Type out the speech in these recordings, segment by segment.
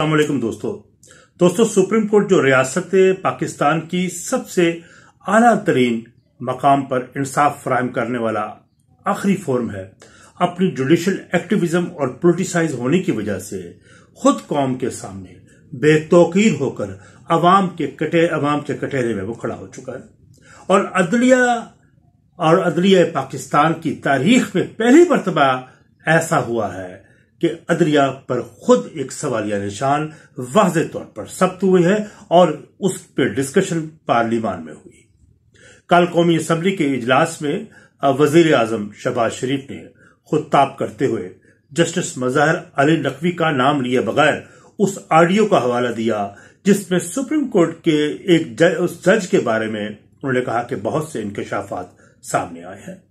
अस्सलामुअलैकुम दोस्तों, supreme court जो रियासत पाकिस्तान की सबसे आला तरीन मकाम पर इंसाफ फराहम करने वाला आखिरी फोरम है, अपनी जुडिशल एक्टिविज्म और पोलिटिसाइज होने की वजह से खुद कौम के सामने बेतौकीर होकर अवाम के कटहरे में वो खड़ा हो चुका है। और अदलिया पाकिस्तान की तारीख में पहली मरतबा ऐसा हुआ है कि अदलिया पर खुद एक सवालिया निशान वाज़े तौर पर सब्त हुए हैं और उस पर डिस्कशन पार्लियामान में हुई। कल कौमी असम्बली के इजलास में वजीर आजम शहबाज शरीफ ने खुताब करते हुए जस्टिस मजहर अली नकवी का नाम लिए बगैर उस ऑडियो का हवाला दिया जिसमें सुप्रीम कोर्ट के एक उस जज के बारे में उन्होंने कहा कि बहुत से इंकशाफात सामने आए हैं।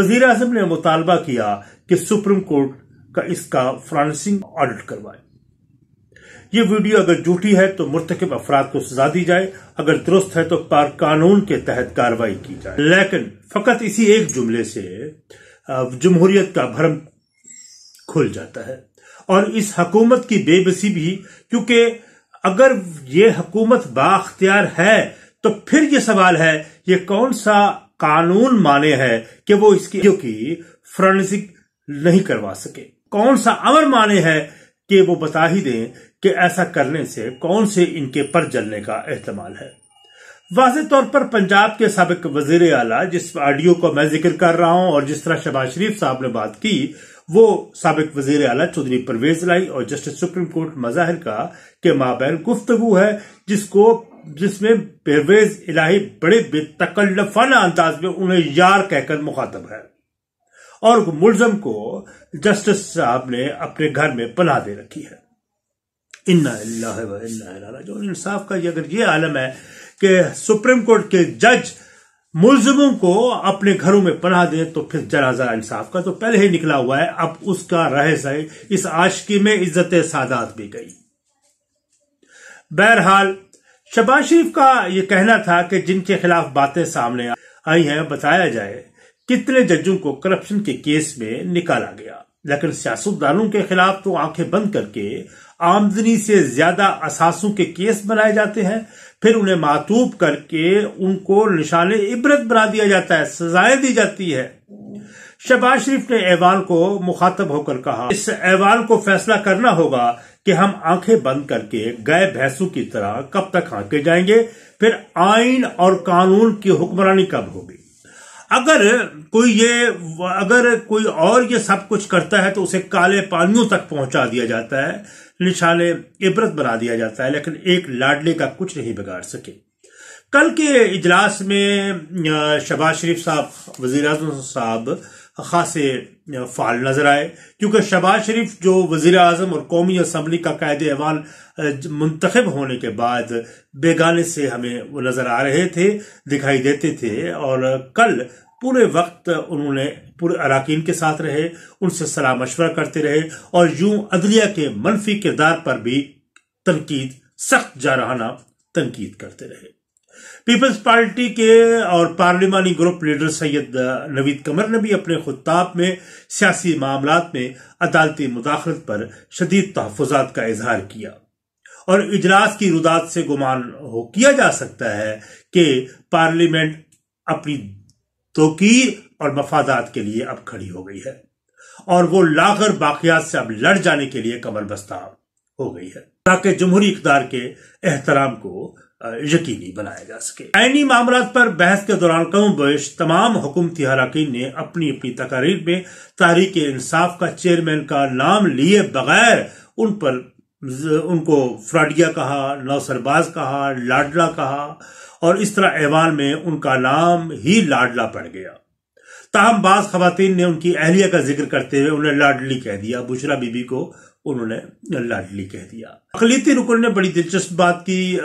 वजीर आजम ने मुतालबा किया कि सुप्रीम कोर्ट का इसका फ्रांसिंग ऑडिट करवाए। ये वीडियो अगर झूठी है तो मुर्तकिब अफराद को सजा दी जाए, अगर दुरुस्त है तो पार कानून के तहत कार्रवाई की जाए। लेकिन फकत इसी एक जुमले से जमहूरियत का भरम खुल जाता है और इस हकूमत की बेबसी भी, क्योंकि अगर ये हकूमत बाख्तियार है तो फिर ये सवाल है ये कौन सा कानून माने है कि वो इसकी फ्रांसिंग नहीं करवा सके, कौन सा अमर माने है कि वो बता ही दें कि ऐसा करने से कौन से इनके पर जलने का एहतमाल है। वाज़े तौर पर पंजाब के साबिक वजीर आला, जिस ऑडियो को मैं जिक्र कर रहा हूं और जिस तरह शहबाज शरीफ साहब ने बात की, वो साबिक वजीर आला चौधरी परवेज इलाही और जस्टिस सुप्रीम कोर्ट मज़ाहिर का के माबैन गुफ्तगू है जिसमें परवेज इलाही बड़े बेतकल्लफाना अंदाज में उन्हें यार कहकर मुखातब है और मुलजम को जस्टिस साहब ने अपने घर में पनाह दे रखी है। इन्ना लिल्लाहि व इन्ना इलैहि राजिऊन। इंसाफ का अगर ये आलम है कि सुप्रीम कोर्ट के जज मुलजमों को अपने घरों में पनाह दे तो फिर जनाजा इंसाफ का तो पहले ही निकला हुआ है। अब उसका रहस्य इस आशिकी में इज्जत सादात भी गई। बहरहाल शहबाज शरीफ का ये कहना था कि जिनके खिलाफ बातें सामने आई हैं बताया जाए कितने जजों को करप्शन के केस में निकाला गया, लेकिन सियासतदानों के खिलाफ तो आंखें बंद करके आमदनी से ज्यादा असासों के केस बनाए जाते हैं, फिर उन्हें मातूब करके उनको निशाने इबरत बना दिया जाता है, सजाएं दी जाती है। शहबाज शरीफ ने ऐवान को मुखातब होकर कहा, इस ऐवान को फैसला करना होगा कि हम आंखें बंद करके गाय भैंसों की तरह कब तक हाँके जाएंगे, फिर आइन और कानून की हुक्मरानी कब होगी। अगर कोई और ये सब कुछ करता है तो उसे काले पानियों तक पहुंचा दिया जाता है, निशाने इबरत बना दिया जाता है, लेकिन एक लाडले का कुछ नहीं बिगाड़ सके। कल के इजलास में शहबाज शरीफ साहब, वजीर आजम साहब खासे फाल नजर आए, क्योंकि शहबाज शरीफ जो वजीर आजम और कौमी असम्बली का कायद ऐवान मुंतखब होने के बाद बेगाने से हमें वो नजर आ रहे थे, दिखाई देते थे, और कल पूरे वक्त उन्होंने पूरे अराकीन के साथ रहे, उनसे सलाह मशवरा करते रहे और यूं अदलिया के मनफी किरदार पर भी तनकीद, सख्त जारहाना तनकीद करते रहे। पीपल्स पार्टी के और पार्लिमानी ग्रुप लीडर सैयद नवीद कमर ने भी अपने खुताब में सियासी मामलात में अदालती मुदाखलत पर शदीद तहफ़ुज़ात का इजहार किया और इजलास की रुदात से गुमान किया जा सकता है कि पार्लियामेंट अपनी तौकीर और मफादात के लिए अब खड़ी हो गई है और वो लागर बाकियात से अब लड़ जाने के लिए कमर बस्ता हो गई है ताकि जमहूरी इक़्तिदार के एहतराम को यकीनी बनाया जा सके। आईनी मामलों पर बहस के दौरान कमोबेश तमाम हुकूमती हराकीन ने अपनी अपनी तकारीर में तहरीक इंसाफ का चेयरमैन का नाम लिए बगैर उनको फ्राडिया कहा, नौसरबाज कहा, लाडला कहा और इस तरह ऐवान में उनका नाम ही लाडला पड़ गया। ताहम बाज खवातीन ने उनकी अहलिया का जिक्र करते हुए उन्हें लाडली कह दिया, बुशरा बीबी को उन्होंने लाडली कह दिया। अकलीती रुकन ने बड़ी दिलचस्प बात की,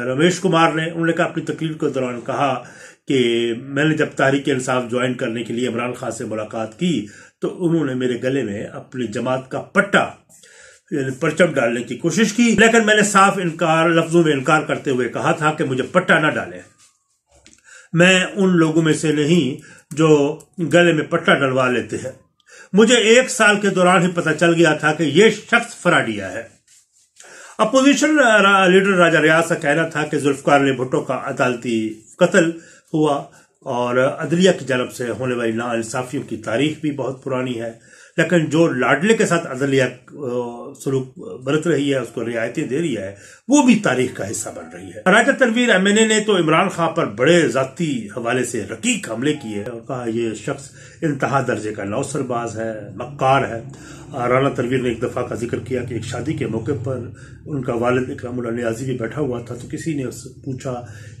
रमेश कुमार ने, उन्होंने कहा अपनी तकरीर के दौरान कहा कि मैंने जब तहरीक इंसाफ ज्वाइन करने के लिए इमरान खान से मुलाकात की तो उन्होंने मेरे गले में अपनी जमात का परचम डालने की कोशिश की, लेकिन मैंने साफ लफ्जों में इनकार करते हुए कहा था कि मुझे पट्टा ना डालें, मैं उन लोगों में से नहीं जो गले में पट्टा डलवा लेते हैं। मुझे 1 साल के दौरान ही पता चल गया था कि यह शख्स फराडिया है। अपोजिशन लीडर राजा रियाज का कहना था कि जुल्फकार अली भुट्टो का अदालती कत्ल हुआ और अदलिया की जानब से होने वाली नाइंसाफियों की तारीख भी बहुत पुरानी है, लेकिन जो लाडले के साथ अदलिया सलूक बरत रही है, उसको रियायतें दे रही है, वो भी तारीख का हिस्सा बन रही है। राजा तनवीर MNA ने तो इमरान खान पर बड़े जाती हवाले से रकीक हमले किए और कहा यह शख्स इंतहा दर्जे का नौसरबाज है, मक्कार है। राना तनवीर ने एक दफा का जिक्र किया कि एक शादी के मौके पर उनका वालिद इकरामुल्लाह नियाज़ी भी बैठा हुआ था, तो किसी ने उससे पूछा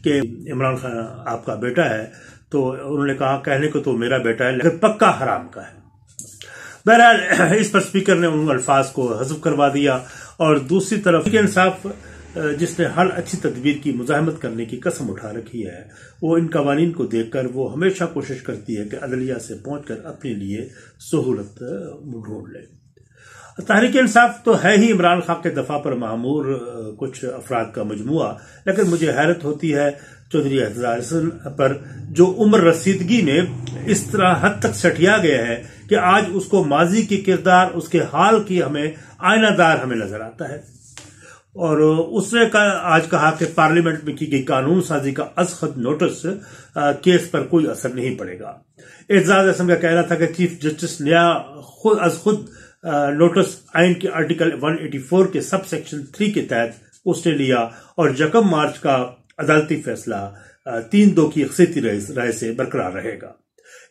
कि इमरान खान आपका बेटा है, तो उन्होंने कहा कहने को तो मेरा बेटा है लेकिन पक्का हराम का है। बहरहाल इस पर स्पीकर ने उन अल्फाज को हज़्फ़ करवा दिया और दूसरी तरफ इंसाफ जिसने हर अच्छी तदबीर की मुज़ाहमत करने की कसम उठा रखी है, वो इन कवानीन को देखकर वो हमेशा कोशिश करती है कि अदलिया से पहुंचकर अपने लिए सहूलत ढूंढ ले। तहरीक इंसाफ तो है ही इमरान खान के दफा पर मामूर कुछ अफराद का मजमुआ, लेकिन मुझे हैरत होती है चौधरी एजाज़ पर जो उम्र रसीदगी में इस तरह हद तक सटिया गया है कि आज उसको माजी के किरदार, उसके हाल की हमें आयनादार हमें नजर आता है। और उसने आज कहा कि पार्लियामेंट में की गई कानून साजी का असखद नोटिस केस पर कोई असर नहीं पड़ेगा। एजाज़ का कहना था कि चीफ जस्टिस नया खुद अज खुद नोटिस आइन के आर्टिकल 184 के सब सेक्शन 3 के तहत उसने लिया और यकम मार्च का अदालती फैसला 3-2 की अक्सरियती राय से बरकरार रहेगा।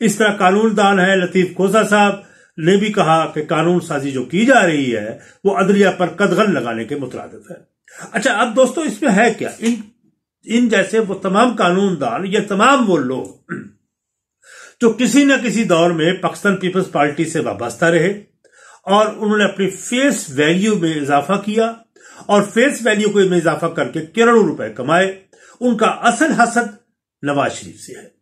इस तरह कानून दान है लतीफ कोसा साहब ने भी कहा कि कानून साजी जो की जा रही है वो अदलिया पर कदगन लगाने के मुतरादिफ है। अच्छा, अब दोस्तों इसमें है क्या? इन जैसे वो तमाम कानून दान या तमाम वो लोग जो किसी न किसी दौर में पाकिस्तान पीपल्स पार्टी से वाबस्ता रहे और उन्होंने अपनी फेस वैल्यू में इजाफा किया और फेस वैल्यू को में इजाफा करके करोड़ों रुपए कमाए, उनका असल हसद नवाज शरीफ से है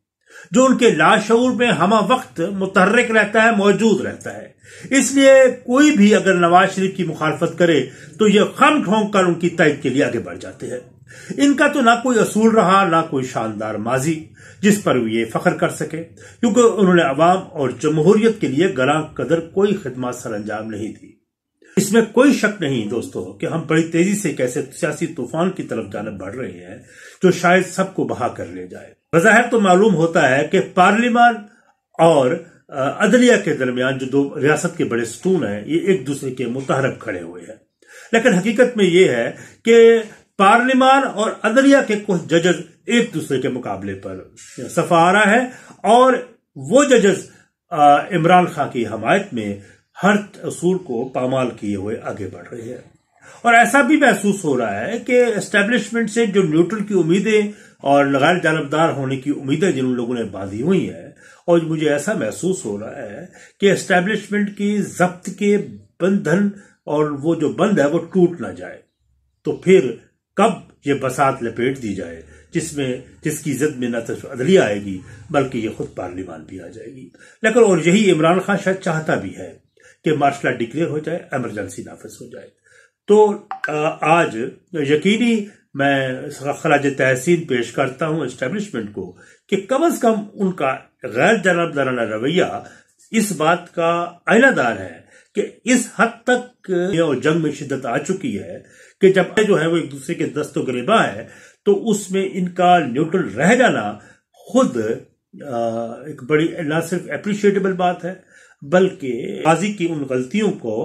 जो उनके लाशऊर में हमा वक्त मुतहर्रिक रहता है, मौजूद रहता है। इसलिए कोई भी अगर नवाज शरीफ की मुखालफत करे तो ये खम ठोंक कर उनकी तइद के लिए आगे बढ़ जाते हैं। इनका तो ना कोई असूल रहा, ना कोई शानदार माजी जिस पर ये फख्र कर सके, क्योंकि उन्होंने अवाम और जमहूरियत के लिए गरां कदर कोई खिदमत सर अंजाम नहीं दी। इसमें कोई शक नहीं दोस्तों कि हम बड़ी तेजी से कैसे सियासी तूफान की तरफ जानब बढ़ रहे हैं जो शायद सबको बहा कर ले जाए। बज़ाहिर तो मालूम होता है कि पार्लियामान और अदलिया के दरमियान जो दो रियासत के बड़े सतून हैं, ये एक दूसरे के मुतहरब खड़े हुए हैं, लेकिन हकीकत में यह है कि पार्लियामान और अदलिया के कुछ जजेस एक दूसरे के मुकाबले पर सफारा है और वो जजेस इमरान खान की हमायत में हर असूल को पामाल किए हुए आगे बढ़ रहे हैं। और ऐसा भी महसूस हो रहा है कि एस्टेब्लिशमेंट से जो न्यूट्रल की उम्मीदें और गैर जानबदार होने की उम्मीदें जिन लोगों ने बांधी हुई हैं, और मुझे ऐसा महसूस हो रहा है कि एस्टेब्लिशमेंट की जब्त के बंधन और वो जो बंद है वो टूट ना जाए, तो फिर कब ये बसात लपेट दी जाए जिसकी जिद में न सिर्फ अदलिया आएगी बल्कि ये खुद पार्लियामान भी आ जाएगी। लेकिन और यही इमरान खान शायद चाहता भी है कि मार्शल डिक्लेयर हो जाए, एमरजेंसी नाफिज हो जाए। तो आज यकीनी मैं खराज तहसीन पेश करता हूं एस्टेब्लिशमेंट को कि कम अज कम उनका गैर जानबदाराना रवैया इस बात का आईनादार है कि इस हद तक जंग में शिद्दत आ चुकी है कि जब जो है वो एक दूसरे के दस्तो गिरेबा है, तो उसमें इनका न्यूट्रल रह जाना खुद एक बड़ी ना सिर्फ एप्रिशिएटेबल बात है बल्कि माजी की उन गलतियों को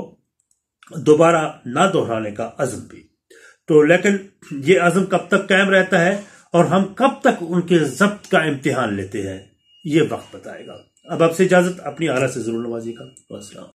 दोबारा ना दोहराने का अज़म भी। तो लेकिन ये अज़म कब तक कायम रहता है और हम कब तक उनके ज़ब्त का इम्तिहान लेते हैं, ये वक्त बताएगा। अब आपसे इजाजत, अपनी आरा से जरूर नवाजी का।